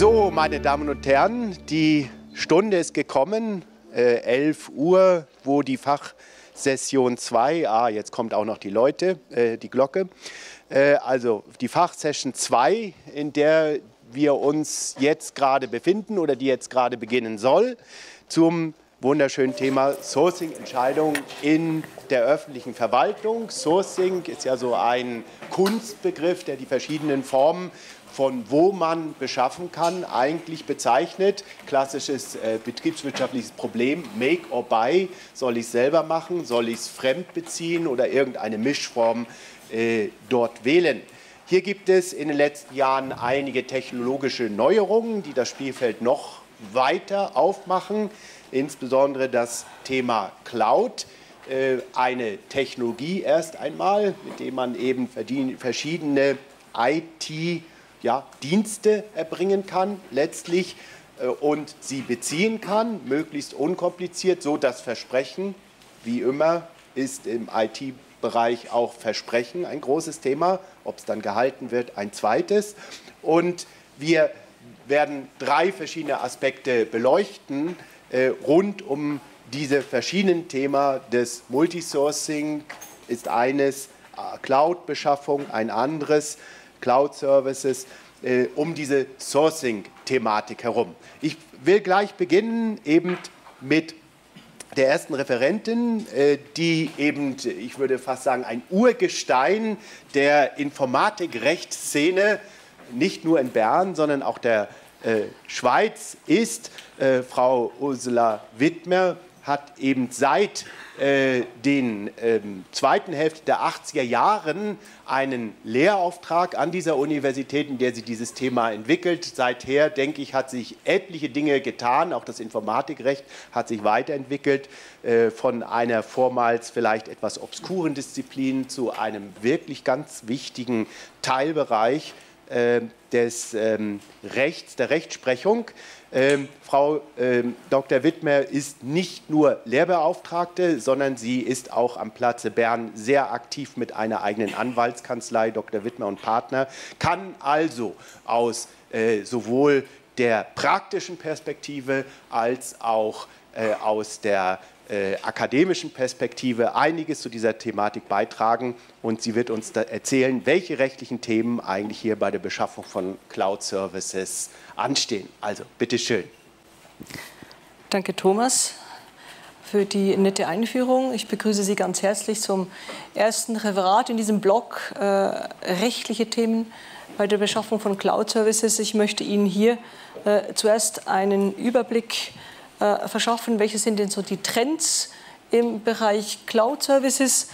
So, meine Damen und Herren, die Stunde ist gekommen, 11 Uhr, wo die Fachsession 2, jetzt kommt auch noch die Leute, die Glocke, also die Fachsession 2, in der wir uns jetzt gerade befinden oder die jetzt gerade beginnen soll, zum wunderschönen Thema Sourcing-Entscheidungen in der öffentlichen Verwaltung. Sourcing ist ja so ein Kunstbegriff, der die verschiedenen Formen, von wo man beschaffen kann, eigentlich bezeichnet. Klassisches betriebswirtschaftliches Problem, make or buy, soll ich es selber machen, soll ich es fremd beziehen oder irgendeine Mischform dort wählen. Hier gibt es in den letzten Jahren einige technologische Neuerungen, die das Spielfeld noch weiter aufmachen, insbesondere das Thema Cloud. Eine Technologie erst einmal, mit der man eben verschiedene IT-Dienste erbringen kann letztlich und sie beziehen kann, möglichst unkompliziert, so das Versprechen, wie immer, ist im IT-Bereich auch Versprechen ein großes Thema, ob es dann gehalten wird, ein zweites. Und wir werden drei verschiedene Aspekte beleuchten, rund um diese verschiedenen Themen des Multisourcing ist eines, Cloud-Beschaffung ein anderes, Cloud-Services, um diese Sourcing-Thematik herum. Ich will gleich beginnen eben mit der ersten Referentin, die eben, ich würde fast sagen, ein Urgestein der Informatikrechtsszene, nicht nur in Bern, sondern auch der Schweiz ist. Frau Ursula Widmer hat eben seit den zweiten Hälfte der 80er Jahren einen Lehrauftrag an dieser Universität, in der sie dieses Thema entwickelt. Seither, denke ich, hat sich etliche Dinge getan. Auch das Informatikrecht hat sich weiterentwickelt von einer vormals vielleicht etwas obskuren Disziplin zu einem wirklich ganz wichtigen Teilbereich des Rechts, der Rechtsprechung. Frau Dr. Widmer ist nicht nur Lehrbeauftragte, sondern sie ist auch am Platze Bern sehr aktiv mit einer eigenen Anwaltskanzlei, Dr. Widmer und Partner, kann also aus sowohl der praktischen Perspektive als auch aus der akademischen Perspektive einiges zu dieser Thematik beitragen und sie wird uns da erzählen, welche rechtlichen Themen eigentlich hier bei der Beschaffung von Cloud-Services anstehen. Also, bitteschön. Danke, Thomas, für die nette Einführung. Ich begrüße Sie ganz herzlich zum ersten Referat in diesem Blog rechtliche Themen bei der Beschaffung von Cloud-Services. Ich möchte Ihnen hier zuerst einen Überblick verschaffen, welche sind denn so die Trends im Bereich Cloud-Services,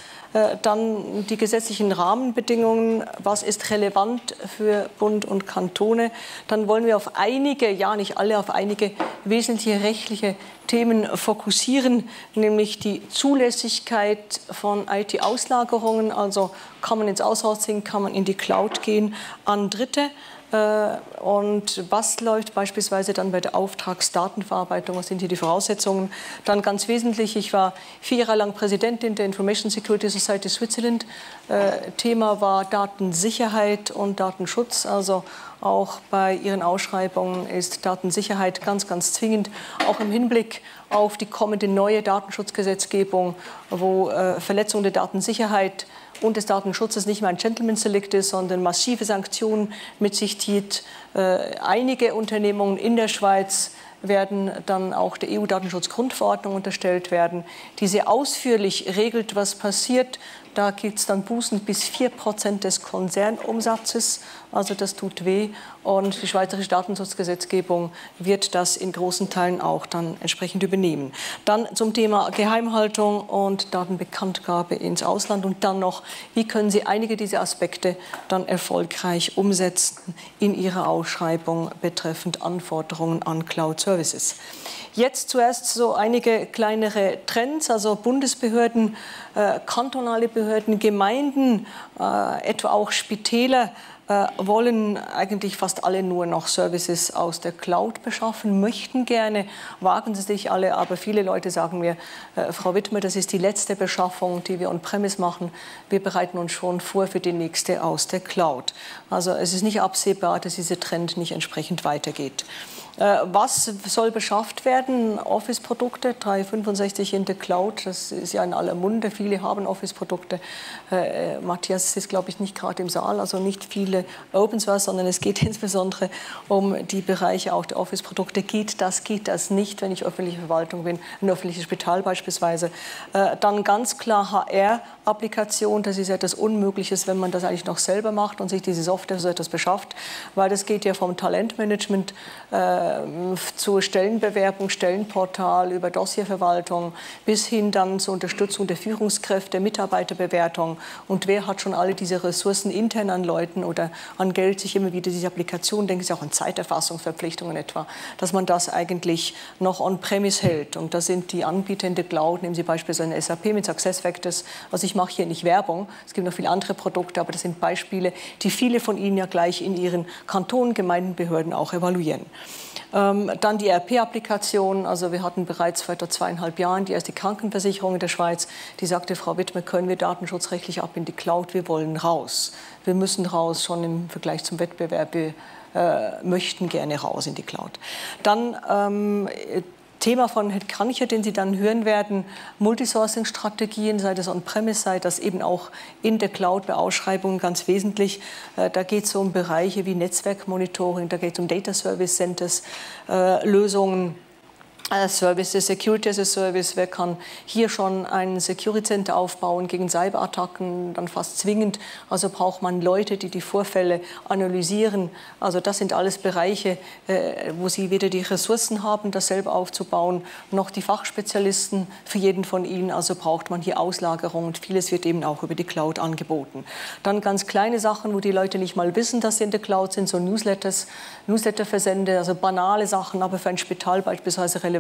dann die gesetzlichen Rahmenbedingungen, was ist relevant für Bund und Kantone. Dann wollen wir auf einige, ja nicht alle, auf einige wesentliche rechtliche Themen fokussieren, nämlich die Zulässigkeit von IT-Auslagerungen, also kann man ins Outsourcing, kann man in die Cloud gehen, an Dritte. Und was läuft beispielsweise dann bei der Auftragsdatenverarbeitung, was sind hier die Voraussetzungen? Dann ganz wesentlich, ich war 4 Jahre lang Präsidentin der Information Security Society Switzerland. Thema war Datensicherheit und Datenschutz, also auch bei Ihren Ausschreibungen ist Datensicherheit ganz, ganz zwingend, auch im Hinblick auf die kommende neue Datenschutzgesetzgebung, wo Verletzung der Datensicherheit und des Datenschutzes nicht mehr ein Gentleman's Delikt ist, sondern massive Sanktionen mit sich zieht. Einige Unternehmungen in der Schweiz werden dann auch der EU-Datenschutzgrundverordnung unterstellt werden, die sehr ausführlich regelt, was passiert. Da gibt es dann Bußen bis 4% des Konzernumsatzes. Also das tut weh. Und die schweizerische Datenschutzgesetzgebung wird das in großen Teilen auch dann entsprechend übernehmen. Dann zum Thema Geheimhaltung und Datenbekanntgabe ins Ausland. Und dann noch, wie können Sie einige dieser Aspekte dann erfolgreich umsetzen in Ihrer Ausschreibung betreffend Anforderungen an Cloud-Services. Jetzt zuerst so einige kleinere Trends, also Bundesbehörden, kantonale Behörden, Gemeinden, etwa auch Spitäler wollen eigentlich fast alle nur noch Services aus der Cloud beschaffen, möchten gerne, wagen sie sich alle, aber viele Leute sagen mir, Frau Widmer, das ist die letzte Beschaffung, die wir on-premise machen, wir bereiten uns schon vor für die nächste aus der Cloud. Also es ist nicht absehbar, dass dieser Trend nicht entsprechend weitergeht. Was soll beschafft werden? Office-Produkte, 365 in der Cloud, das ist ja in aller Munde. Viele haben Office-Produkte. Matthias ist, glaube ich, nicht gerade im Saal, also nicht viele Open Source, sondern es geht insbesondere um die Bereiche auch der Office-Produkte. Geht das nicht, wenn ich öffentliche Verwaltung bin, ein öffentliches Spital beispielsweise. Dann ganz klar HR-Applikation, das ist etwas Unmögliches, wenn man das eigentlich noch selber macht und sich diese Software so etwas beschafft, weil das geht ja vom Talentmanagement zur Stellenbewerbung, Stellenportal, über Dossierverwaltung bis hin dann zur Unterstützung der Führungskräfte, Mitarbeiterbewertung. Und wer hat schon alle diese Ressourcen intern an Leuten oder an Geld, sich immer wieder diese Applikation, denken Sie auch an Zeiterfassungsverpflichtungen etwa, dass man das eigentlich noch on-premise hält. Und das sind die Anbieter in der Cloud, nehmen Sie beispielsweise eine SAP mit SuccessFactors. Also ich mache hier nicht Werbung, es gibt noch viele andere Produkte, aber das sind Beispiele, die viele von Ihnen ja gleich in Ihren Kantonen, Gemeinden, Behörden auch evaluieren. Dann die ERP-Applikation, also wir hatten bereits vor etwa 2,5 Jahren die erste Krankenversicherung in der Schweiz, die sagte, Frau Widmer, können wir datenschutzrechtlich ab in die Cloud, wir wollen raus. Wir müssen raus, schon im Vergleich zum Wettbewerb, wir möchten gerne raus in die Cloud. Dann Thema von Herrn Kranicher, den Sie dann hören werden, Multisourcing-Strategien, sei das on-premise, sei das eben auch in der Cloud bei Ausschreibungen ganz wesentlich. Da geht es um Bereiche wie Netzwerkmonitoring, da geht es um Data Service Centers, Lösungen, Services, Security as a Service, wer kann hier schon ein Security Center aufbauen gegen Cyberattacken, dann fast zwingend, also braucht man Leute, die die Vorfälle analysieren, also das sind alles Bereiche, wo sie weder die Ressourcen haben, das selber aufzubauen, noch die Fachspezialisten für jeden von ihnen, also braucht man hier Auslagerung und vieles wird eben auch über die Cloud angeboten. Dann ganz kleine Sachen, wo die Leute nicht mal wissen, dass sie in der Cloud sind, so Newsletters, Newsletterversende, also banale Sachen, aber für ein Spital beispielsweise relevant.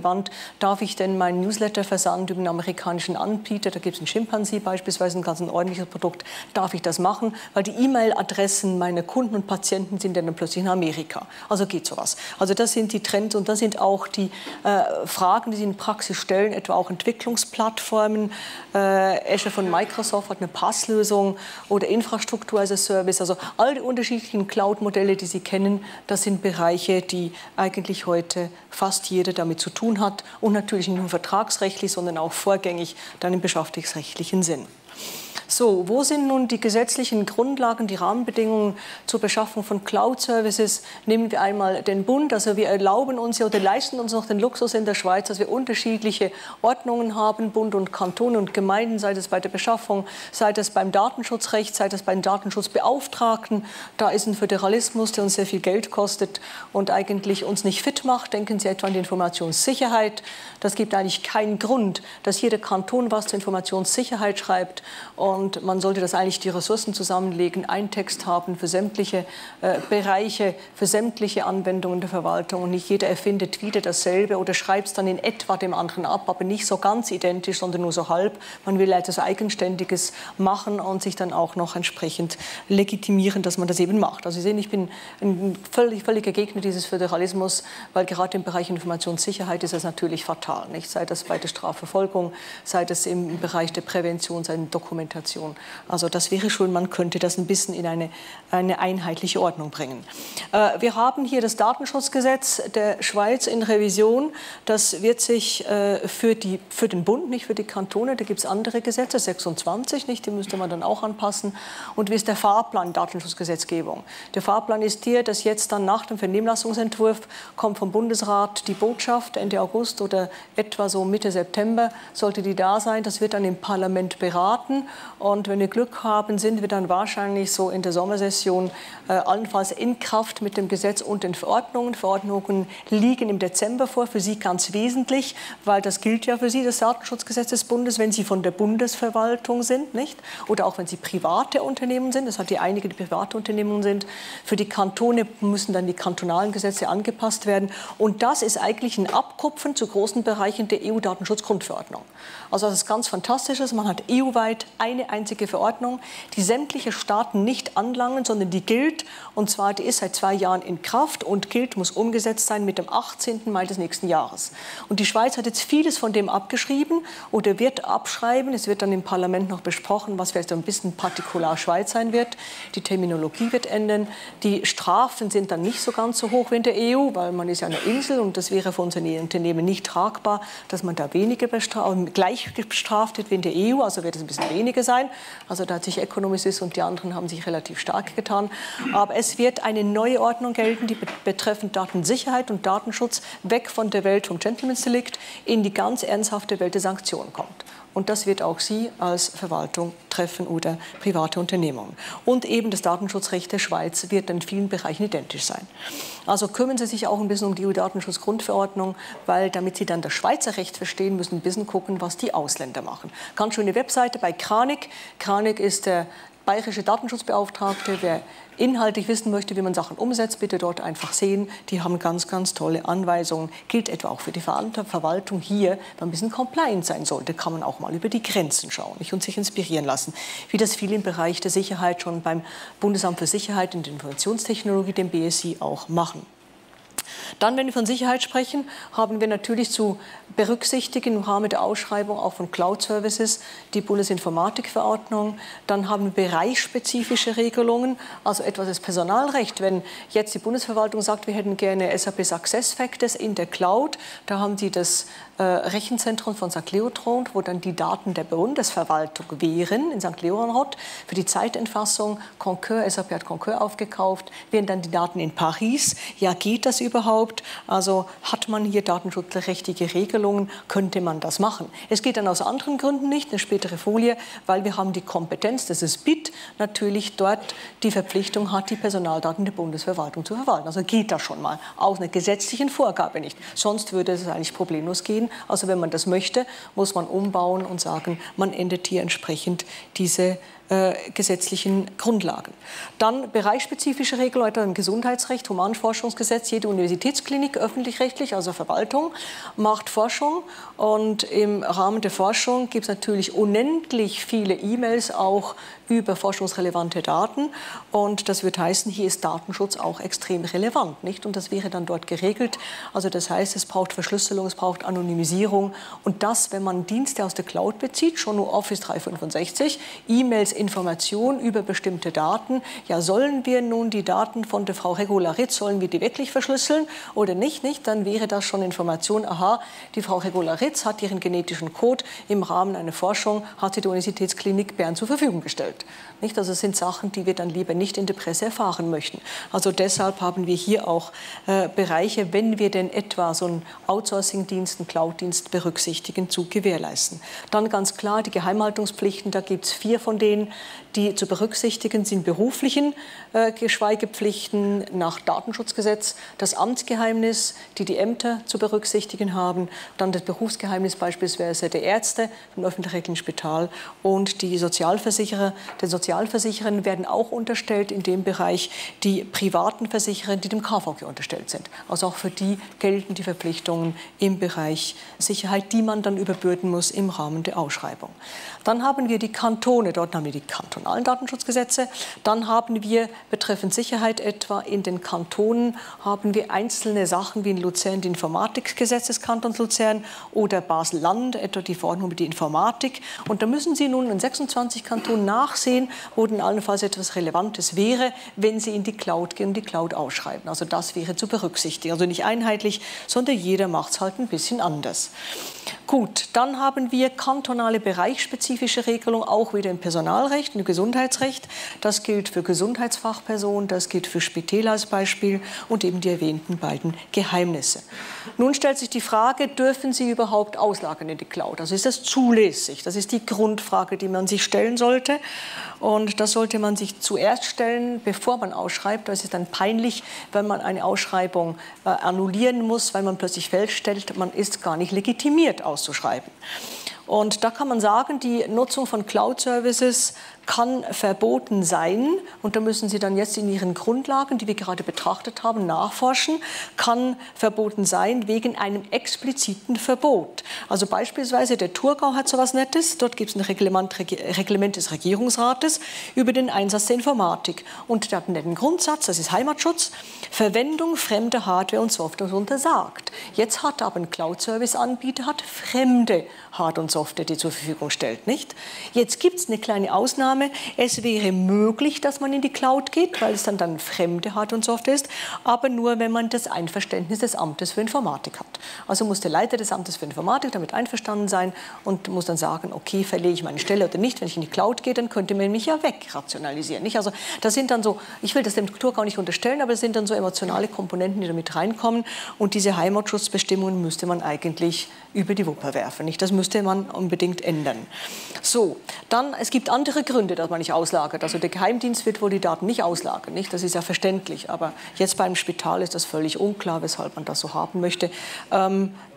Darf ich denn meinen Newsletterversand über einen amerikanischen Anbieter, da gibt es einen Schimpansi beispielsweise, ein ganz ordentliches Produkt, darf ich das machen? Weil die E-Mail-Adressen meiner Kunden und Patienten sind dann plötzlich in Amerika. Also geht sowas. Also das sind die Trends und das sind auch die Fragen, die Sie in Praxis stellen, etwa auch Entwicklungsplattformen. Azure von Microsoft hat eine Passlösung oder Infrastruktur as a Service. Also all die unterschiedlichen Cloud-Modelle, die Sie kennen, das sind Bereiche, die eigentlich heute fast jeder damit zu tun hat und natürlich nicht nur vertragsrechtlich, sondern auch vorgängig dann im beschäftigungsrechtlichen Sinn. So, wo sind nun die gesetzlichen Grundlagen, die Rahmenbedingungen zur Beschaffung von Cloud-Services? Nehmen wir einmal den Bund, also wir erlauben uns ja oder leisten uns noch den Luxus in der Schweiz, dass wir unterschiedliche Ordnungen haben, Bund und Kantone und Gemeinden, sei das bei der Beschaffung, sei das beim Datenschutzrecht, sei das beim Datenschutzbeauftragten. Da ist ein Föderalismus, der uns sehr viel Geld kostet und eigentlich uns nicht fit macht. Denken Sie etwa an die Informationssicherheit. Das gibt eigentlich keinen Grund, dass jeder Kanton was zur Informationssicherheit schreibt. Und man sollte das eigentlich die Ressourcen zusammenlegen, einen Text haben für sämtliche Bereiche, für sämtliche Anwendungen der Verwaltung. Und nicht jeder erfindet wieder dasselbe oder schreibt es dann in etwa dem anderen ab, aber nicht so ganz identisch, sondern nur so halb. Man will etwas Eigenständiges machen und sich dann auch noch entsprechend legitimieren, dass man das eben macht. Also Sie sehen, ich bin ein völliger Gegner dieses Föderalismus, weil gerade im Bereich Informationssicherheit ist das natürlich fatal. Nicht? Sei das bei der Strafverfolgung, sei das im Bereich der Prävention, sei es in Dokumentation. Also das wäre schön, man könnte das ein bisschen in eine einheitliche Ordnung bringen. Wir haben hier das Datenschutzgesetz der Schweiz in Revision. Das wird sich für den Bund, nicht für die Kantone, da gibt es andere Gesetze, 26, nicht? Die müsste man dann auch anpassen. Und wie ist der Fahrplan Datenschutzgesetzgebung? Der Fahrplan ist hier, dass jetzt dann nach dem Vernehmlassungsentwurf kommt vom Bundesrat die Botschaft, Ende August oder etwa so Mitte September sollte die da sein. Das wird dann im Parlament beraten. Und wenn wir Glück haben, sind wir dann wahrscheinlich so in der Sommersession allenfalls in Kraft mit dem Gesetz und den Verordnungen. Verordnungen liegen im Dezember vor, für Sie ganz wesentlich, weil das gilt ja für Sie, das Datenschutzgesetz des Bundes, wenn Sie von der Bundesverwaltung sind, nicht? Oder auch wenn Sie private Unternehmen sind, das hat ja einige, die private Unternehmen sind. Für die Kantone müssen dann die kantonalen Gesetze angepasst werden. Und das ist eigentlich ein Abkupfen zu großen Bereichen der EU-Datenschutzgrundverordnung. Also das ist ganz Fantastisches, man hat EU-weit eine eine einzige Verordnung, die sämtliche Staaten nicht anlangen, sondern die gilt, und zwar die ist seit 2 Jahren in Kraft und gilt, muss umgesetzt sein mit dem 18. Mai des nächsten Jahres. Und die Schweiz hat jetzt vieles von dem abgeschrieben oder wird abschreiben. Es wird dann im Parlament noch besprochen, was vielleicht so ein bisschen partikular Schweiz sein wird. Die Terminologie wird ändern. Die Strafen sind dann nicht so ganz so hoch wie in der EU, weil man ist ja eine Insel und das wäre für unser Unternehmen nicht tragbar, dass man da weniger gleich bestraft wird wie in der EU. Also wird es ein bisschen weniger sein. Also da hat sich Economist und die anderen haben sich relativ stark getan. Aber es wird eine neue Ordnung gelten, die betreffend Datensicherheit und Datenschutz weg von der Welt vom Gentleman's Delikt in die ganz ernsthafte Welt der Sanktionen kommt. Und das wird auch Sie als Verwaltung treffen oder private Unternehmungen. Und eben das Datenschutzrecht der Schweiz wird in vielen Bereichen identisch sein. Also kümmern Sie sich auch ein bisschen um die EU-Datenschutzgrundverordnung, weil damit Sie dann das Schweizer Recht verstehen, müssen ein bisschen gucken, was die Ausländer machen. Ganz schöne Webseite bei Kranig. Kranig ist der bayerische Datenschutzbeauftragte. Wer inhaltlich wissen möchte, wie man Sachen umsetzt, bitte dort einfach sehen. Die haben ganz, ganz tolle Anweisungen. Gilt etwa auch für die Verwaltung hier, wenn ein bisschen compliant sein sollte, kann man auch mal über die Grenzen schauen und sich inspirieren lassen. Wie das viel im Bereich der Sicherheit schon beim Bundesamt für Sicherheit und Informationstechnologie, dem BSI, auch machen. Dann, wenn wir von Sicherheit sprechen, haben wir natürlich zu berücksichtigen im Rahmen der Ausschreibung auch von Cloud-Services die Bundesinformatikverordnung. Dann haben wir bereichsspezifische Regelungen, also etwas das Personalrecht. Wenn jetzt die Bundesverwaltung sagt, wir hätten gerne SAP SuccessFactors in der Cloud, da haben sie das Rechenzentrum von St. Leotrond, wo dann die Daten der Bundesverwaltung wären, in St. Leotrond, für die Zeitentfassung. Concur, SAP hat Concur aufgekauft, wären dann die Daten in Paris. Ja, geht das überhaupt? Also hat man hier datenschutzrechtliche Regelungen, könnte man das machen. Es geht dann aus anderen Gründen nicht, eine spätere Folie, weil wir haben die Kompetenz, das ist BIT, natürlich dort die Verpflichtung hat, die Personaldaten der Bundesverwaltung zu verwalten. Also geht das schon mal, auch eine gesetzlichen Vorgabe nicht. Sonst würde es eigentlich problemlos gehen. Also wenn man das möchte, muss man umbauen und sagen, man ändert hier entsprechend diese gesetzlichen Grundlagen. Dann bereichsspezifische Regeln im Gesundheitsrecht, Humanforschungsgesetz. Jede Universitätsklinik, öffentlich-rechtlich, also Verwaltung, macht Forschung. Und im Rahmen der Forschung gibt es natürlich unendlich viele E-Mails auch über forschungsrelevante Daten. Und das wird heißen, hier ist Datenschutz auch extrem relevant, nicht? Und das wäre dann dort geregelt. Also das heißt, es braucht Verschlüsselung, es braucht Anonymisierung. Und das, wenn man Dienste aus der Cloud bezieht, schon nur Office 365, E-Mails, Informationen über bestimmte Daten. Ja, sollen wir nun die Daten von der Frau Regularitz, sollen wir die wirklich verschlüsseln oder nicht? Dann wäre das schon Information, aha, die Frau Regularitz hat ihren genetischen Code im Rahmen einer Forschung, hat sie die Universitätsklinik Bern zur Verfügung gestellt. Nicht? Also das sind Sachen, die wir dann lieber nicht in der Presse erfahren möchten. Also deshalb haben wir hier auch Bereiche, wenn wir denn etwa so einen Outsourcing-Dienst, einen Cloud-Dienst berücksichtigen, zu gewährleisten. Dann ganz klar die Geheimhaltungspflichten, da gibt es 4 von denen, die zu berücksichtigen sind, beruflichen Schweigepflichten nach Datenschutzgesetz, das Amtsgeheimnis, die Ämter zu berücksichtigen haben, dann das Berufsgeheimnis beispielsweise der Ärzte im öffentlich-rechtlichen Spital und die Sozialversicherer. Den Sozialversicherern werden auch unterstellt in dem Bereich die privaten Versicherer, die dem KVG unterstellt sind. Also auch für die gelten die Verpflichtungen im Bereich Sicherheit, die man dann überbürden muss im Rahmen der Ausschreibung. Dann haben wir die Kantone, dort haben wir die kantonalen Datenschutzgesetze. Dann haben wir betreffend Sicherheit etwa in den Kantonen haben wir einzelne Sachen wie in Luzern die Informatikgesetz des Kantons Luzern oder Basel-Land, etwa die Verordnung über die Informatik. Und da müssen Sie nun in 26 Kantonen nachsehen, wo denn allenfalls etwas Relevantes wäre, wenn Sie in die Cloud gehen und die Cloud ausschreiben. Also das wäre zu berücksichtigen. Also nicht einheitlich, sondern jeder macht es halt ein bisschen anders. Gut, dann haben wir kantonale bereichsspezifische Regelungen, auch wieder im Personalrecht, im Gesundheitsrecht. Das gilt für Gesundheitsfachpersonen, das gilt für Spitäler als Beispiel und eben die erwähnten beiden Geheimnisse. Nun stellt sich die Frage, dürfen Sie überhaupt auslagern in die Cloud? Also ist das zulässig? Das ist die Grundfrage, die man sich stellen sollte. Und das sollte man sich zuerst stellen, bevor man ausschreibt. Das ist dann peinlich, wenn man eine Ausschreibung annullieren muss, weil man plötzlich feststellt, man ist gar nicht legitimiert auszuschreiben. Und da kann man sagen, die Nutzung von Cloud-Services kann verboten sein. Und da müssen Sie dann jetzt in Ihren Grundlagen, die wir gerade betrachtet haben, nachforschen. Kann verboten sein wegen einem expliziten Verbot. Also beispielsweise der Thurgau hat so etwas Nettes. Dort gibt es ein Reglement des Regierungsrates über den Einsatz der Informatik. Und der hat einen netten Grundsatz, das ist Heimatschutz. Verwendung fremder Hardware und Software untersagt. Jetzt hat aber ein Cloud-Service-Anbieter fremde Hardware und Software, die zur Verfügung stellt, nicht? Jetzt gibt es eine kleine Ausnahme. Es wäre möglich, dass man in die Cloud geht, weil es dann fremde Hardware und Software ist, aber nur, wenn man das Einverständnis des Amtes für Informatik hat. Also muss der Leiter des Amtes für Informatik damit einverstanden sein und muss dann sagen, okay, verlege ich meine Stelle oder nicht. Wenn ich in die Cloud gehe, dann könnte man mich ja wegrationalisieren, nicht? Also das sind dann so, ich will das dem Kulturkau nicht unterstellen, aber das sind dann so emotionale Komponenten, die damit reinkommen, und diese Heimatschutzbestimmungen müsste man eigentlich über die Wupper werfen, nicht? Das müsste man unbedingt ändern. So, dann, es gibt andere Gründe, dass man nicht auslagert. Also der Geheimdienst wird wohl die Daten nicht auslagern, nicht? Das ist ja verständlich. Aber jetzt beim Spital ist das völlig unklar, weshalb man das so haben möchte. Da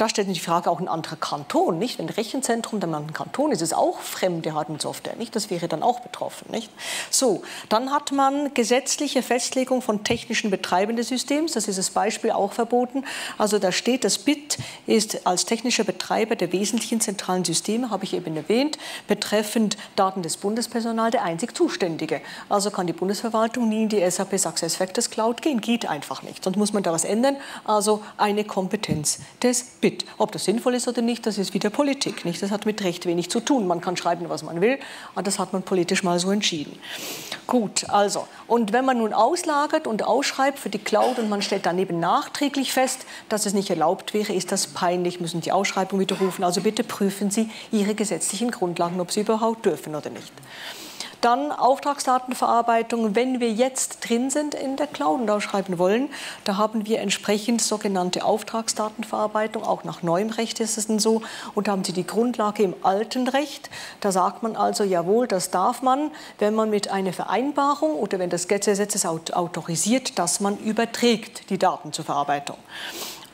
stellt sich die Frage auch ein anderer Kanton, nicht? Wenn Rechenzentrum der anderen Kanton ist, ist auch fremde Hardware und Software, nicht? Das wäre dann auch betroffen, nicht? So, dann hat man gesetzliche Festlegung von technischen Betreibern des Systems. Das ist das Beispiel auch verboten. Also da steht, das BIT ist als technischer Betreiber der wesentlichen zentralen Systeme, habe ich eben erwähnt, betreffend Daten des Bundespersonals der einzig Zuständige. Also kann die Bundesverwaltung nie in die SAP SuccessFactors Cloud gehen, geht einfach nicht. Sonst muss man da was ändern. Also eine Kompetenz des BIT. Ob das sinnvoll ist oder nicht, das ist wieder Politik, nicht? Das hat mit Recht wenig zu tun. Man kann schreiben, was man will, aber das hat man politisch mal so entschieden. Gut, also, und wenn man nun auslagert und ausschreibt für die Cloud und man stellt daneben nachträglich fest, dass es nicht erlaubt wäre, ist das peinlich, müssen die Ausschreibung widerrufen. Also bitte prüfen Sie Ihre gesetzlichen Grundlagen, ob Sie überhaupt dürfen oder nicht. Dann Auftragsdatenverarbeitung, wenn wir jetzt drin sind in der Cloud und ausschreiben wollen, da haben wir entsprechend sogenannte Auftragsdatenverarbeitung, auch nach neuem Recht ist es denn so, und da haben Sie die Grundlage im alten Recht, da sagt man also, jawohl, das darf man, wenn man mit einer Vereinbarung oder wenn das Gesetz es autorisiert, dass man überträgt die Daten zur Verarbeitung.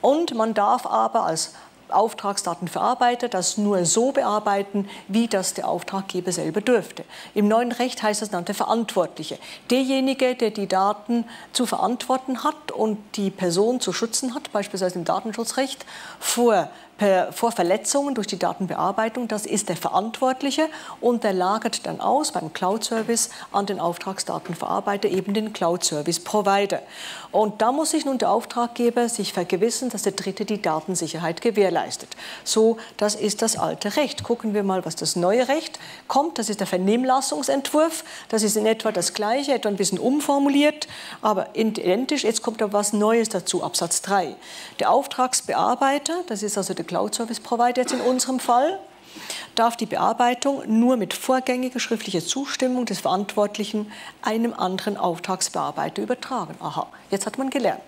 Und man darf aber als Auftragsdatenverarbeiter das nur so bearbeiten, wie das der Auftraggeber selber dürfte. Im neuen Recht heißt das dann der Verantwortliche. Derjenige, der die Daten zu verantworten hat und die Person zu schützen hat, beispielsweise im Datenschutzrecht, vor Verletzungen durch die Datenbearbeitung, das ist der Verantwortliche, und der lagert dann aus beim Cloud-Service an den Auftragsdatenverarbeiter, eben den Cloud-Service-Provider. Und da muss sich nun der Auftraggeber sich vergewissern, dass der Dritte die Datensicherheit gewährleistet. So, das ist das alte Recht. Gucken wir mal, was das neue Recht kommt. Das ist der Vernehmlassungsentwurf. Das ist in etwa das Gleiche, etwa ein bisschen umformuliert, aber identisch. Jetzt kommt aber was Neues dazu, Absatz 3. Der Auftragsbearbeiter, das ist also der Cloud-Service-Provider jetzt in unserem Fall, darf die Bearbeitung nur mit vorgängiger schriftlicher Zustimmung des Verantwortlichen einem anderen Auftragsbearbeiter übertragen. Aha, jetzt hat man gelernt.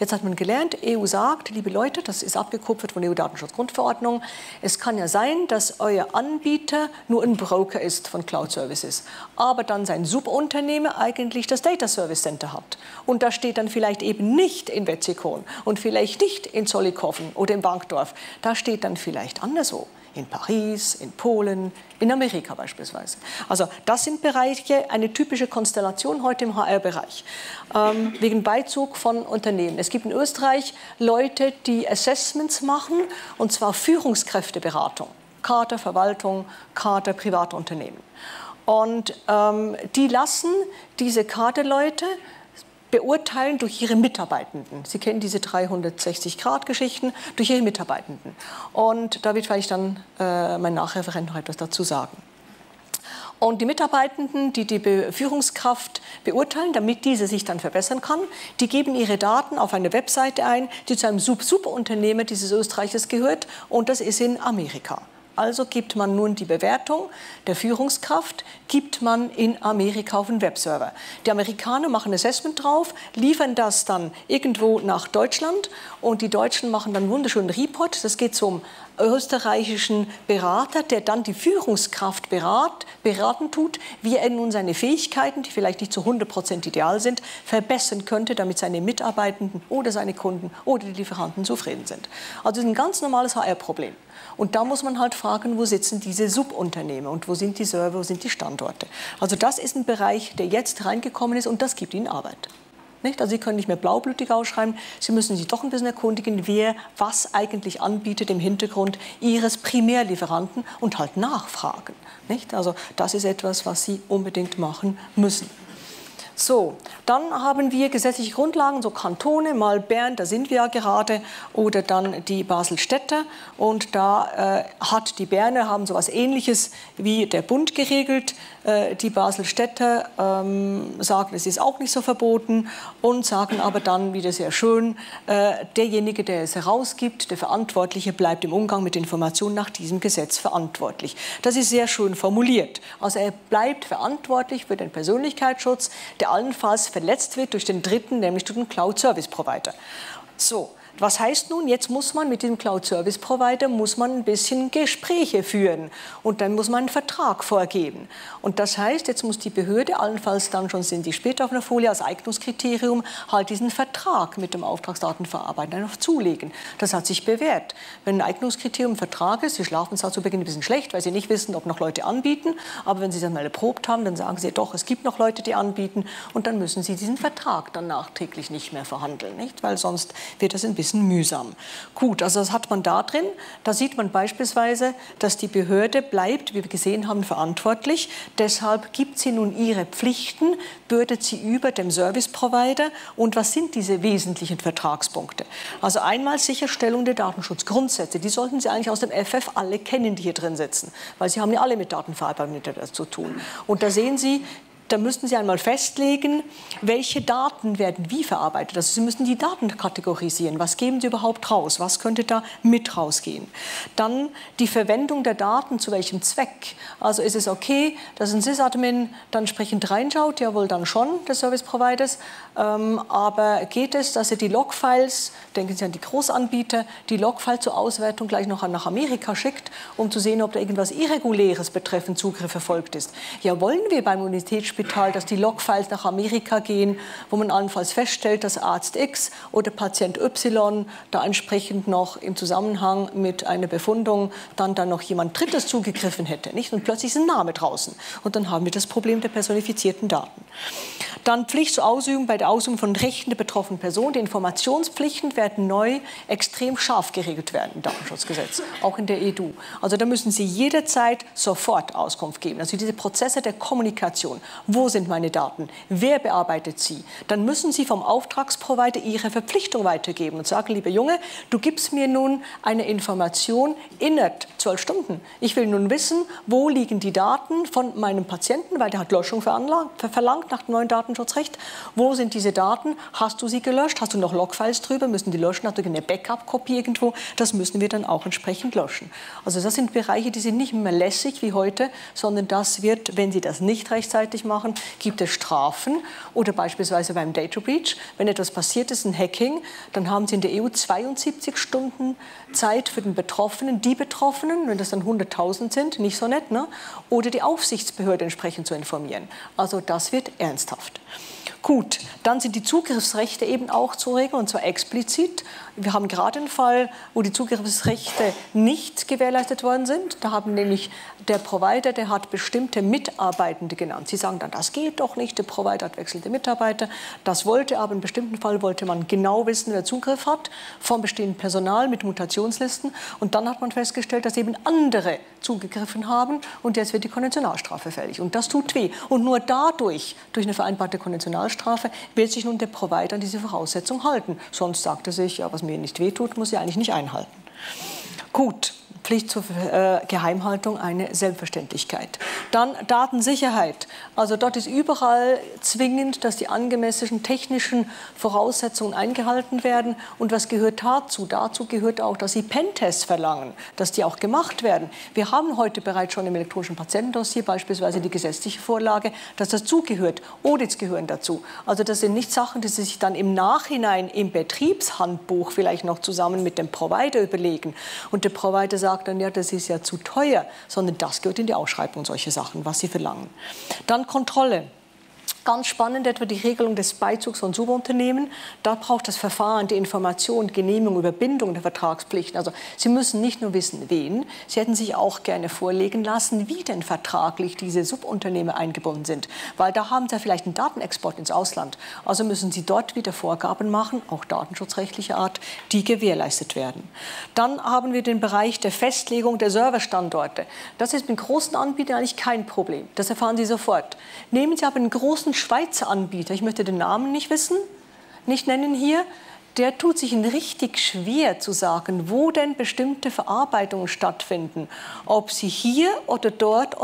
Jetzt hat man gelernt, EU sagt, liebe Leute, das ist abgekupfert von der EU-Datenschutzgrundverordnung, es kann ja sein, dass euer Anbieter nur ein Broker ist von Cloud-Services, aber dann sein Subunternehmer eigentlich das Data Service Center hat. Und da steht dann vielleicht eben nicht in Wetzikon und vielleicht nicht in Zollikofen oder in Bankdorf, da steht dann vielleicht anderswo. In Paris, in Polen, in Amerika beispielsweise. Also das sind Bereiche, eine typische Konstellation heute im HR-Bereich, wegen Beizug von Unternehmen. Es gibt in Österreich Leute, die Assessments machen, und zwar Führungskräfteberatung, Kader, Verwaltung, Kader, Privatunternehmen. Und die lassen diese Kaderleute beurteilen durch ihre Mitarbeitenden. Sie kennen diese 360-Grad-Geschichten durch ihre Mitarbeitenden. Und da wird vielleicht dann mein Nachreferent noch etwas dazu sagen. Und die Mitarbeitenden, die die Führungskraft beurteilen, damit diese sich dann verbessern kann, die geben ihre Daten auf eine Webseite ein, die zu einem Subunternehmer dieses Österreichers gehört, und das ist in Amerika. Also gibt man nun die Bewertung der Führungskraft, gibt man in Amerika auf den Webserver. Die Amerikaner machen ein Assessment drauf, liefern das dann irgendwo nach Deutschland, und die Deutschen machen dann einen wunderschönen Report. Das geht zum österreichischen Berater, der dann die Führungskraft beraten tut, wie er nun seine Fähigkeiten, die vielleicht nicht zu 100% ideal sind, verbessern könnte, damit seine Mitarbeitenden oder seine Kunden oder die Lieferanten zufrieden sind. Also ein ganz normales HR-Problem. Und da muss man halt fragen, wo sitzen diese Subunternehmen und wo sind die Server, wo sind die Standorte. Also das ist ein Bereich, der jetzt reingekommen ist und das gibt ihnen Arbeit. Nicht? Also Sie können nicht mehr blaublütig ausschreiben, Sie müssen sich doch ein bisschen erkundigen, wer was eigentlich anbietet im Hintergrund Ihres Primärlieferanten und halt nachfragen. Nicht? Also das ist etwas, was Sie unbedingt machen müssen. So, dann haben wir gesetzliche Grundlagen, so Kantone, mal Bern, da sind wir ja gerade, oder dann die Basel-Städter. Und da hat die Berner, haben so etwas Ähnliches wie der Bund geregelt. Die Basel-Städter sagen, es ist auch nicht so verboten und sagen aber dann wieder sehr schön, derjenige, der es herausgibt, der Verantwortliche, bleibt im Umgang mit Informationen nach diesem Gesetz verantwortlich. Das ist sehr schön formuliert. Also er bleibt verantwortlich für den Persönlichkeitsschutz, der allenfalls verletzt wird durch den Dritten, nämlich durch den Cloud-Service-Provider. So, was heißt nun, jetzt muss man mit dem Cloud-Service-Provider ein bisschen Gespräche führen und dann muss man einen Vertrag vorgeben. Und das heißt, jetzt muss die Behörde, allenfalls dann schon sind die später auf einer Folie als Eignungskriterium, halt diesen Vertrag mit dem Auftragsdatenverarbeiter noch zulegen. Das hat sich bewährt. Wenn ein Eignungskriterium ein Vertrag ist, Sie schlafen zwar zu Beginn ein bisschen schlecht, weil Sie nicht wissen, ob noch Leute anbieten, aber wenn Sie das mal erprobt haben, dann sagen Sie doch, es gibt noch Leute, die anbieten und dann müssen Sie diesen Vertrag dann nachträglich nicht mehr verhandeln, nicht? Weil sonst wird das ein bisschen mühsam. Gut, also das hat man da drin. Da sieht man beispielsweise, dass die Behörde bleibt, wie wir gesehen haben, verantwortlich. Deshalb gibt sie nun ihre Pflichten, bürdet sie über dem Service Provider. Und was sind diese wesentlichen Vertragspunkte? Also einmal Sicherstellung der Datenschutzgrundsätze. Die sollten Sie eigentlich aus dem FF alle kennen, die hier drin sitzen, weil Sie haben ja alle mit Datenverarbeitung zu tun. Und da sehen Sie, da müssten Sie einmal festlegen, welche Daten werden wie verarbeitet. Also Sie müssen die Daten kategorisieren. Was geben Sie überhaupt raus? Was könnte da mit rausgehen? Dann die Verwendung der Daten, zu welchem Zweck? Also ist es okay, dass ein Sysadmin dann entsprechend reinschaut? Jawohl, dann schon, des Service Providers. Aber geht es, dass er die Logfiles, denken Sie an die Großanbieter, die Logfile zur Auswertung gleich noch nach Amerika schickt, um zu sehen, ob da irgendwas Irreguläres betreffend Zugriff erfolgt ist? Ja, wollen wir beim Universitätsspiel, dass die Logfiles nach Amerika gehen, wo man allenfalls feststellt, dass Arzt X oder Patient Y da entsprechend noch im Zusammenhang mit einer Befundung dann noch jemand Drittes zugegriffen hätte. Nicht? Und plötzlich ist ein Name draußen. Und dann haben wir das Problem der personifizierten Daten. Dann Pflicht zur Ausübung bei der Ausübung von Rechten der betroffenen Person. Die Informationspflichten werden neu extrem scharf geregelt werden im Datenschutzgesetz, auch in der EDU. Also da müssen Sie jederzeit sofort Auskunft geben. Also diese Prozesse der Kommunikation. Wo sind meine Daten? Wer bearbeitet sie? Dann müssen Sie vom Auftragsprovider Ihre Verpflichtung weitergeben und sagen, lieber Junge, du gibst mir nun eine Information innerhalb 12 Stunden. Ich will nun wissen, wo liegen die Daten von meinem Patienten, weil der hat Löschung verlangt nach dem neuen Datenschutzrecht. Wo sind diese Daten? Hast du sie gelöscht? Hast du noch Logfiles drüber? Müssen die löschen? Hast du eine Backup-Kopie irgendwo? Das müssen wir dann auch entsprechend löschen. Also das sind Bereiche, die sind nicht mehr lässig wie heute, sondern das wird, wenn Sie das nicht rechtzeitig machen, gibt es Strafen oder beispielsweise beim Data Breach. Wenn etwas passiert ist, ein Hacking, dann haben Sie in der EU 72 Stunden Zeit für den Betroffenen, die Betroffenen, wenn das dann 100.000 sind, nicht so nett, ne? Oder die Aufsichtsbehörde entsprechend zu informieren. Also das wird ernsthaft. Gut, dann sind die Zugriffsrechte eben auch zu regeln, und zwar explizit. Wir haben gerade einen Fall, wo die Zugriffsrechte nicht gewährleistet worden sind. Da haben nämlich der Provider, der hat bestimmte Mitarbeitende genannt. Sie sagen dann, das geht doch nicht, der Provider hat wechselnde Mitarbeiter. Das wollte aber, in bestimmten Fall wollte man genau wissen, wer Zugriff hat, vom bestehenden Personal mit Mutationslisten. Und dann hat man festgestellt, dass eben andere zugegriffen haben und jetzt wird die Konventionalstrafe fällig. Und das tut weh. Und nur dadurch, durch eine vereinbarte Konventionalstrafe, will sich nun der Provider an diese Voraussetzung halten. Sonst sagt er sich, ja, was mir nicht wehtut, muss ich eigentlich nicht einhalten. Gut, Pflicht zur Geheimhaltung, eine Selbstverständlichkeit. Dann Datensicherheit. Also dort ist überall zwingend, dass die angemessenen technischen Voraussetzungen eingehalten werden. Und was gehört dazu? Dazu gehört auch, dass Sie Pentests verlangen, dass die auch gemacht werden. Wir haben heute bereits schon im elektronischen Patientendossier beispielsweise die gesetzliche Vorlage, dass das zugehört. Audits gehören dazu. Also das sind nicht Sachen, die Sie sich dann im Nachhinein im Betriebshandbuch vielleicht noch zusammen mit dem Provider überlegen. Und der Provider sagt, dann, ja, das ist ja zu teuer, sondern das gehört in die Ausschreibung, solche Sachen, was Sie verlangen. Dann Kontrolle. Ganz spannend etwa die Regelung des Beizugs von Subunternehmen. Da braucht das Verfahren die Information, Genehmigung, Überbindung der Vertragspflichten. Also Sie müssen nicht nur wissen, wen. Sie hätten sich auch gerne vorlegen lassen, wie denn vertraglich diese Subunternehmer eingebunden sind. Weil da haben Sie ja vielleicht einen Datenexport ins Ausland. Also müssen Sie dort wieder Vorgaben machen, auch datenschutzrechtlicher Art, die gewährleistet werden. Dann haben wir den Bereich der Festlegung der Serverstandorte. Das ist mit großen Anbietern eigentlich kein Problem. Das erfahren Sie sofort. Nehmen Sie aber einen großen Schweizer Anbieter, ich möchte den Namen nicht nennen hier, der tut sich richtig schwer zu sagen, wo denn bestimmte Verarbeitungen stattfinden. Ob sie hier oder dort,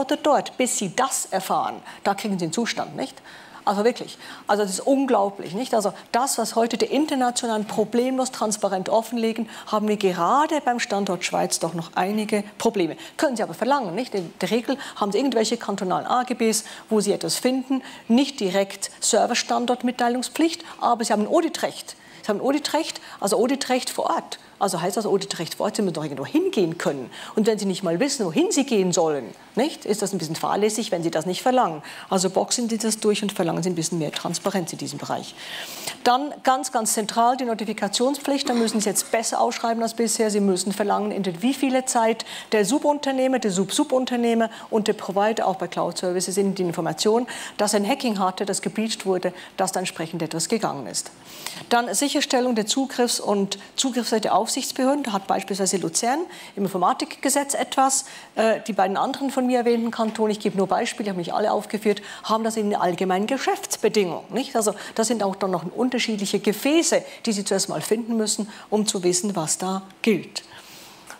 bis sie das erfahren, da kriegen sie einen Zustand, nicht? Also wirklich, also das ist unglaublich, nicht? Also das, was heute die internationalen problemlos transparent offenlegen, haben wir gerade beim Standort Schweiz doch noch einige Probleme. Können Sie aber verlangen, nicht? In der Regel haben Sie irgendwelche kantonalen AGBs, wo Sie etwas finden, nicht direkt Serverstandortmitteilungspflicht, aber Sie haben ein Auditrecht. Sie haben ein Auditrecht, also Auditrecht vor Ort. Also heißt das Auditrecht vor Ort, Sie müssen doch irgendwo hingehen können. Und wenn Sie nicht mal wissen, wohin Sie gehen sollen, nicht, ist das ein bisschen fahrlässig, wenn Sie das nicht verlangen. Also boxen Sie das durch und verlangen Sie ein bisschen mehr Transparenz in diesem Bereich. Dann ganz, ganz zentral die Notifikationspflicht. Da müssen Sie jetzt besser ausschreiben als bisher. Sie müssen verlangen, in wie viele Zeit der Subunternehmer, der Sub-Subunternehmer und der Provider auch bei Cloud-Services in die Information, dass ein Hacking hatte, das gebreached wurde, dass da entsprechend etwas gegangen ist. Dann Sicherstellung der Zugriffs- und Zugriffsrechte der Aufsichtsbehörden, da hat beispielsweise Luzern im Informatikgesetz etwas. Die beiden anderen von mir erwähnten Kantone, ich gebe nur Beispiele, ich habe nicht alle aufgeführt, haben das in den allgemeinen Geschäftsbedingungen. Nicht? Also das sind auch dann noch unterschiedliche Gefäße, die Sie zuerst mal finden müssen, um zu wissen, was da gilt.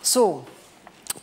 So,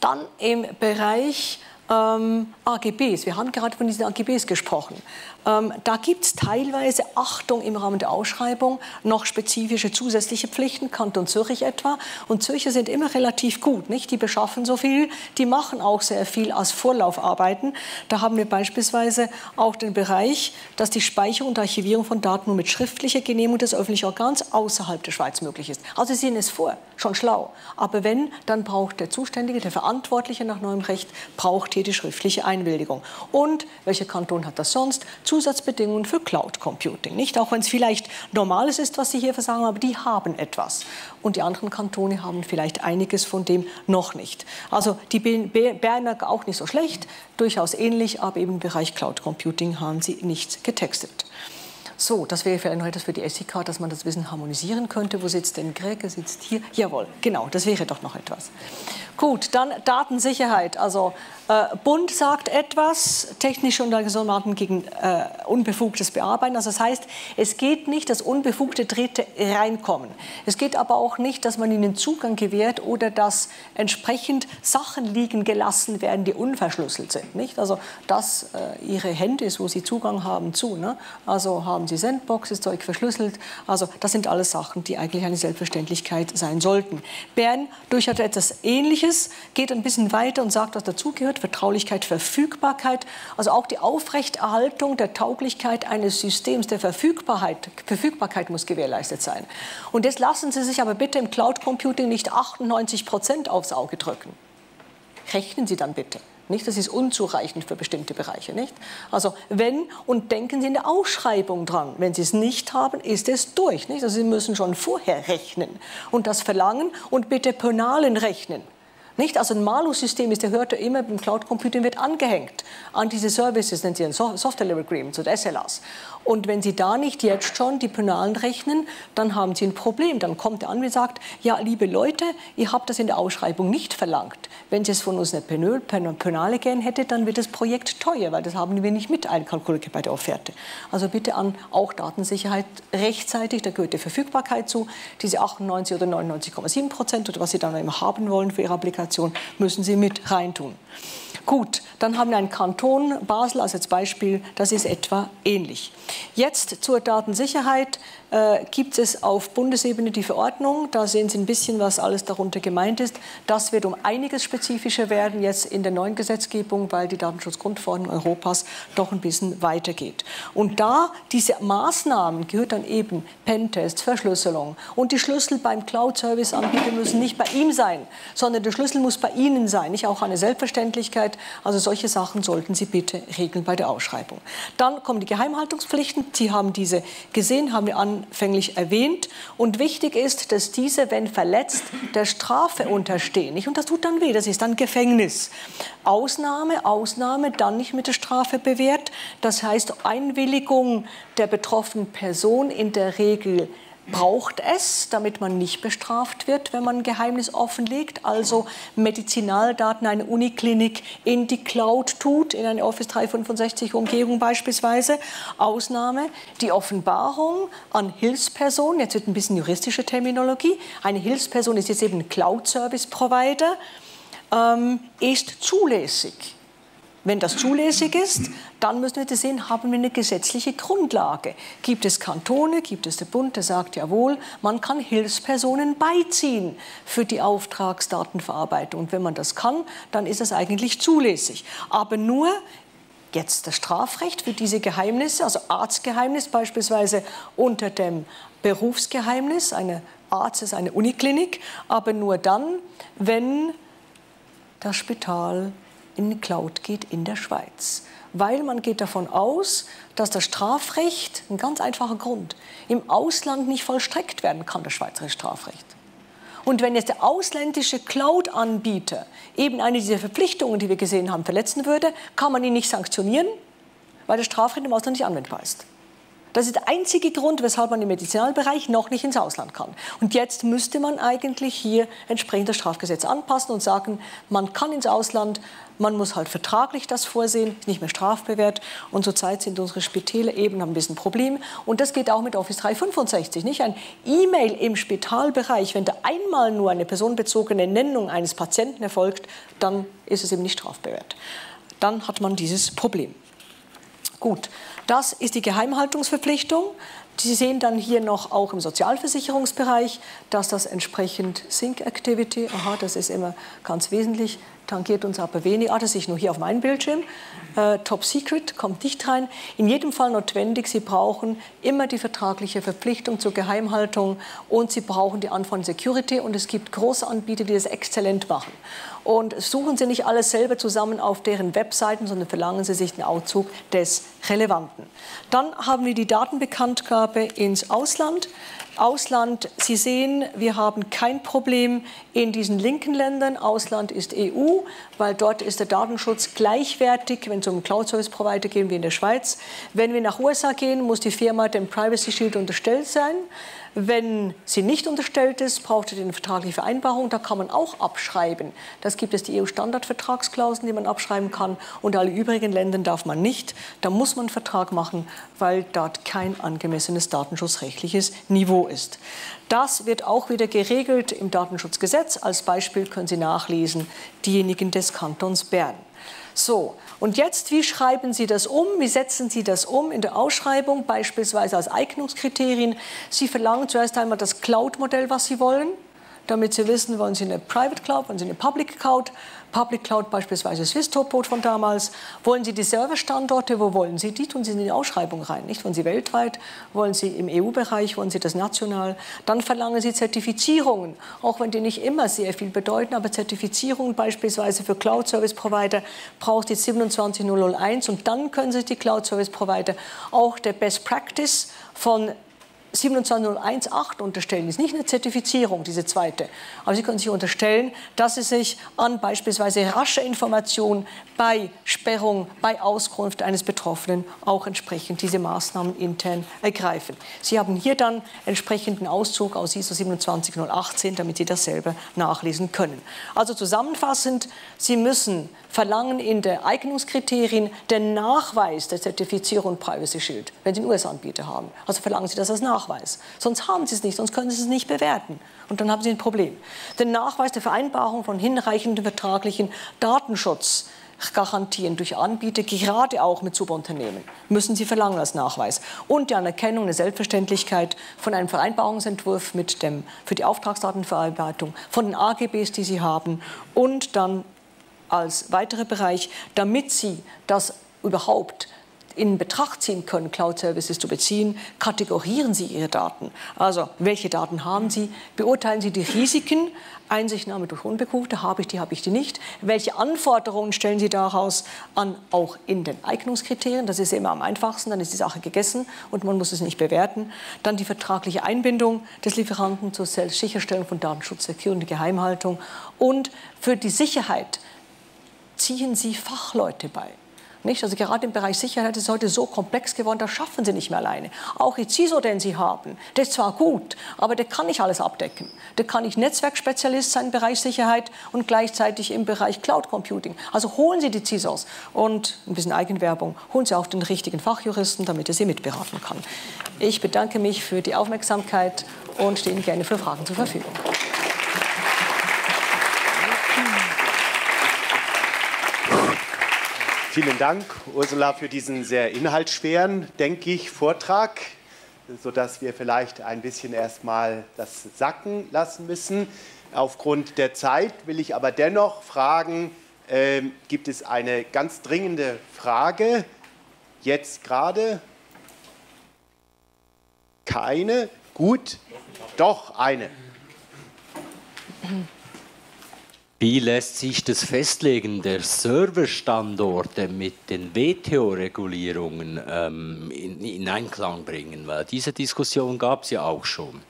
dann im Bereich AGBs. Wir haben gerade von diesen AGBs gesprochen. Da gibt es teilweise, Achtung, im Rahmen der Ausschreibung noch spezifische zusätzliche Pflichten, Kanton Zürich etwa. Und Zürcher sind immer relativ gut, nicht? Die beschaffen so viel, die machen auch sehr viel als Vorlaufarbeiten. Da haben wir beispielsweise auch den Bereich, dass die Speicherung und Archivierung von Daten nur mit schriftlicher Genehmigung des öffentlichen Organs außerhalb der Schweiz möglich ist. Also Sie sehen es vor, schon schlau. Aber wenn, dann braucht der Zuständige, der Verantwortliche nach neuem Recht, braucht die schriftliche Einwilligung. Und welcher Kanton hat das sonst? Zusatzbedingungen für Cloud Computing. Nicht? Auch wenn es vielleicht Normales ist, was Sie hier versagen, aber die haben etwas. Und die anderen Kantone haben vielleicht einiges von dem noch nicht. Also die Berner auch nicht so schlecht, durchaus ähnlich, aber eben im Bereich Cloud Computing haben sie nichts getextet. So, das wäre vielleicht noch etwas für die SIK, dass man das Wissen harmonisieren könnte. Wo sitzt denn Greg? Er sitzt hier. Jawohl, genau, das wäre doch noch etwas. Gut, dann Datensicherheit. Also Bund sagt etwas, technische Untersuchungen gegen unbefugtes Bearbeiten. Also das heißt, es geht nicht, dass unbefugte Dritte reinkommen. Es geht aber auch nicht, dass man ihnen Zugang gewährt oder dass entsprechend Sachen liegen gelassen werden, die unverschlüsselt sind. Nicht? Also, dass ihre Hände ist, wo sie Zugang haben zu. Ne? Also haben die Sandbox, ist Zeug verschlüsselt. Also das sind alles Sachen, die eigentlich eine Selbstverständlichkeit sein sollten. Bern durchaus etwas Ähnliches, geht ein bisschen weiter und sagt, was dazugehört. Vertraulichkeit, Verfügbarkeit, also auch die Aufrechterhaltung der Tauglichkeit eines Systems, der Verfügbarkeit muss gewährleistet sein. Und jetzt lassen Sie sich aber bitte im Cloud Computing nicht 98% aufs Auge drücken. Rechnen Sie dann bitte. Nicht? Das ist unzureichend für bestimmte Bereiche. Nicht? Also wenn, und denken Sie in der Ausschreibung dran, wenn Sie es nicht haben, ist es durch. Nicht? Also Sie müssen schon vorher rechnen und das verlangen und bitte Penalen rechnen. Nicht? Also ein Malus-System ist, der hört ja immer, beim Cloud-Computing wird angehängt an diese Services, nennt sie ein Software-Level-Agreements oder SLAs. Und wenn Sie da nicht jetzt schon die Penalen rechnen, dann haben Sie ein Problem. Dann kommt der Anwalt und sagt, ja, liebe Leute, ihr habt das in der Ausschreibung nicht verlangt. Wenn Sie es von uns eine Penale gern hättet, dann wird das Projekt teuer, weil das haben wir nicht mit einkalkuliert bei der Offerte. Also bitte an auch Datensicherheit rechtzeitig, da gehört die Verfügbarkeit zu, diese 98 oder 99,7% oder was Sie dann immer haben wollen für Ihre Applikation, müssen Sie mit reintun. Gut, dann haben wir einen Kanton, Basel als jetzt Beispiel, das ist etwa ähnlich. Jetzt zur Datensicherheit gibt es auf Bundesebene die Verordnung, da sehen Sie ein bisschen, was alles darunter gemeint ist. Das wird um einiges spezifischer werden jetzt in der neuen Gesetzgebung, weil die Datenschutzgrundverordnung Europas doch ein bisschen weitergeht. Und da diese Maßnahmen gehört dann eben Pentest, Verschlüsselung und die Schlüssel beim Cloud-Service-Anbieter müssen nicht bei ihm sein, sondern der Schlüssel muss bei Ihnen sein, nicht auch eine Selbstverständlichkeit. Sicherheit. Also solche Sachen sollten Sie bitte regeln bei der Ausschreibung. Dann kommen die Geheimhaltungspflichten. Sie haben diese gesehen, haben wir anfänglich erwähnt. Und wichtig ist, dass diese, wenn verletzt, der Strafe unterstehen. Und das tut dann weh, das ist dann Gefängnis. Ausnahme, dann nicht mit der Strafe bewährt. Das heißt, Einwilligung der betroffenen Person in der Regel braucht es, damit man nicht bestraft wird, wenn man ein Geheimnis offenlegt, also Medizinaldaten einer Uniklinik in die Cloud tut, in eine Office 365 Umgebung beispielsweise. Ausnahme, die Offenbarung an Hilfspersonen, jetzt wird ein bisschen juristische Terminologie, eine Hilfsperson ist jetzt eben ein Cloud-Service-Provider, ist zulässig. Wenn das zulässig ist, dann müssen wir sehen, haben wir eine gesetzliche Grundlage. Gibt es Kantone, gibt es den Bund, der sagt, jawohl, man kann Hilfspersonen beiziehen für die Auftragsdatenverarbeitung. Und wenn man das kann, dann ist das eigentlich zulässig. Aber nur jetzt das Strafrecht für diese Geheimnisse, also Arztgeheimnis beispielsweise unter dem Berufsgeheimnis, ein Arzt ist eine Uniklinik, aber nur dann, wenn das Spital in die Cloud geht in der Schweiz. Weil man geht davon aus, dass das Strafrecht, ein ganz einfacher Grund, im Ausland nicht vollstreckt werden kann, das schweizerische Strafrecht. Und wenn jetzt der ausländische Cloud-Anbieter eben eine dieser Verpflichtungen, die wir gesehen haben, verletzen würde, kann man ihn nicht sanktionieren, weil das Strafrecht im Ausland nicht anwendbar ist. Das ist der einzige Grund, weshalb man im Medizinalbereich noch nicht ins Ausland kann. Und jetzt müsste man eigentlich hier entsprechend das Strafgesetz anpassen und sagen, man kann ins Ausland, man muss halt vertraglich das vorsehen, nicht mehr strafbewehrt. Und zurzeit sind unsere Spitäler eben ein bisschen Problem. Und das geht auch mit Office 365, nicht? Ein E-Mail im Spitalbereich, wenn da einmal nur eine personenbezogene Nennung eines Patienten erfolgt, dann ist es eben nicht strafbewehrt. Dann hat man dieses Problem. Gut, das ist die Geheimhaltungsverpflichtung. Sie sehen dann hier noch auch im Sozialversicherungsbereich, dass das entsprechend Sync-Activity, aha, das ist immer ganz wesentlich, tangiert uns aber wenig, das sehe ich nur hier auf meinem Bildschirm, Top Secret, kommt nicht rein. In jedem Fall notwendig, Sie brauchen immer die vertragliche Verpflichtung zur Geheimhaltung und Sie brauchen die Anforderungen Security und es gibt große Anbieter, die das exzellent machen. Und suchen Sie nicht alles selber zusammen auf deren Webseiten, sondern verlangen Sie sich den Auszug des Relevanten. Dann haben wir die Datenbekanntgabe ins Ausland. Ausland, Sie sehen, wir haben kein Problem in diesen linken Ländern. Ausland ist EU, weil dort ist der Datenschutz gleichwertig, wenn es um Cloud-Service-Provider geht, wie in der Schweiz. Wenn wir nach USA gehen, muss die Firma dem Privacy Shield unterstellt sein. Wenn sie nicht unterstellt ist, braucht sie eine vertragliche Vereinbarung. Da kann man auch abschreiben. Das gibt es die EU-Standardvertragsklauseln, die man abschreiben kann. Und alle übrigen Länder darf man nicht. Da muss man einen Vertrag machen, weil dort kein angemessenes datenschutzrechtliches Niveau ist. Das wird auch wieder geregelt im Datenschutzgesetz. Als Beispiel können Sie nachlesen, diejenigen des Kantons Bern. So, und jetzt, wie schreiben Sie das um? Wie setzen Sie das um in der Ausschreibung, beispielsweise als Eignungskriterien? Sie verlangen zuerst einmal das Cloud-Modell, was Sie wollen, damit Sie wissen, wollen Sie eine Private Cloud, wollen Sie eine Public Cloud? Public Cloud beispielsweise Swiss Topot von damals. Wollen Sie die Serverstandorte, wo wollen Sie die? Tun Sie in die Ausschreibung rein, nicht? Wollen Sie weltweit, wollen Sie im EU-Bereich, wollen Sie das national? Dann verlangen Sie Zertifizierungen, auch wenn die nicht immer sehr viel bedeuten, aber Zertifizierungen beispielsweise für Cloud-Service-Provider braucht die 27001 und dann können sich die Cloud-Service-Provider auch der Best Practice von 27018 unterstellen, das ist nicht eine Zertifizierung, diese zweite. Aber Sie können sich unterstellen, dass Sie sich an beispielsweise rasche Informationen bei Sperrung, bei Auskunft eines Betroffenen auch entsprechend diese Maßnahmen intern ergreifen. Sie haben hier dann entsprechenden Auszug aus ISO 27018, damit Sie das selber nachlesen können. Also zusammenfassend, Sie müssen verlangen in der Eignungskriterien den Nachweis der Zertifizierung Privacy Shield, wenn Sie einen US-Anbieter haben. Also verlangen Sie das als Nachweis. Sonst haben Sie es nicht, sonst können Sie es nicht bewerten. Und dann haben Sie ein Problem. Den Nachweis der Vereinbarung von hinreichendem vertraglichen Datenschutz garantieren durch Anbieter, gerade auch mit Subunternehmen, müssen Sie verlangen als Nachweis. Und die Anerkennung der Selbstverständlichkeit von einem Vereinbarungsentwurf mit dem, für die Auftragsdatenverarbeitung, von den AGBs, die Sie haben und dann als weiterer Bereich, damit Sie das überhaupt in Betracht ziehen können, Cloud-Services zu beziehen, kategorieren Sie Ihre Daten. Also welche Daten haben Sie, beurteilen Sie die Risiken Einsichtnahme durch Unbefugte, habe ich die nicht. Welche Anforderungen stellen Sie daraus an, auch in den Eignungskriterien? Das ist immer am einfachsten, dann ist die Sache gegessen und man muss es nicht bewerten. Dann die vertragliche Einbindung des Lieferanten zur Sicherstellung von Datenschutz, Security und Geheimhaltung. Und für die Sicherheit ziehen Sie Fachleute bei. Nicht? Also gerade im Bereich Sicherheit ist es heute so komplex geworden, das schaffen Sie nicht mehr alleine. Auch der CISO, den Sie haben, der ist zwar gut, aber der kann nicht alles abdecken. Der kann nicht Netzwerkspezialist sein im Bereich Sicherheit und gleichzeitig im Bereich Cloud Computing. Also holen Sie die CISOs und, ein bisschen Eigenwerbung, holen Sie auch den richtigen Fachjuristen, damit er Sie mitberaten kann. Ich bedanke mich für die Aufmerksamkeit und stehe Ihnen gerne für Fragen zur Verfügung. Vielen Dank, Ursula, für diesen sehr inhaltsschweren, denke ich, Vortrag, sodass wir vielleicht ein bisschen erstmal das sacken lassen müssen. Aufgrund der Zeit will ich aber dennoch fragen, gibt es eine ganz dringende Frage jetzt gerade? Keine? Gut, doch eine. Wie lässt sich das Festlegen der Serverstandorte mit den WTO-Regulierungen in Einklang bringen? Weil diese Diskussion gab es ja auch schon.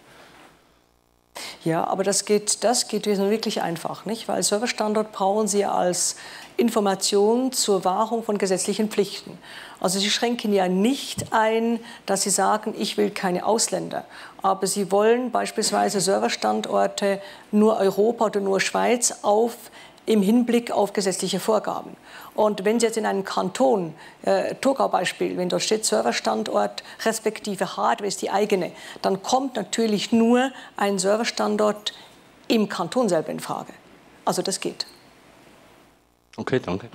Ja, aber das geht wirklich einfach, nicht? Weil Serverstandort brauchen Sie als Information zur Wahrung von gesetzlichen Pflichten. Also Sie schränken ja nicht ein, dass Sie sagen, ich will keine Ausländer. Aber Sie wollen beispielsweise Serverstandorte nur Europa oder nur Schweiz auf im Hinblick auf gesetzliche Vorgaben. Und wenn Sie jetzt in einem Kanton, Thurgau Beispiel, wenn dort steht Serverstandort respektive Hardware ist die eigene, dann kommt natürlich nur ein Serverstandort im Kanton selber in Frage. Also das geht. Okay, danke.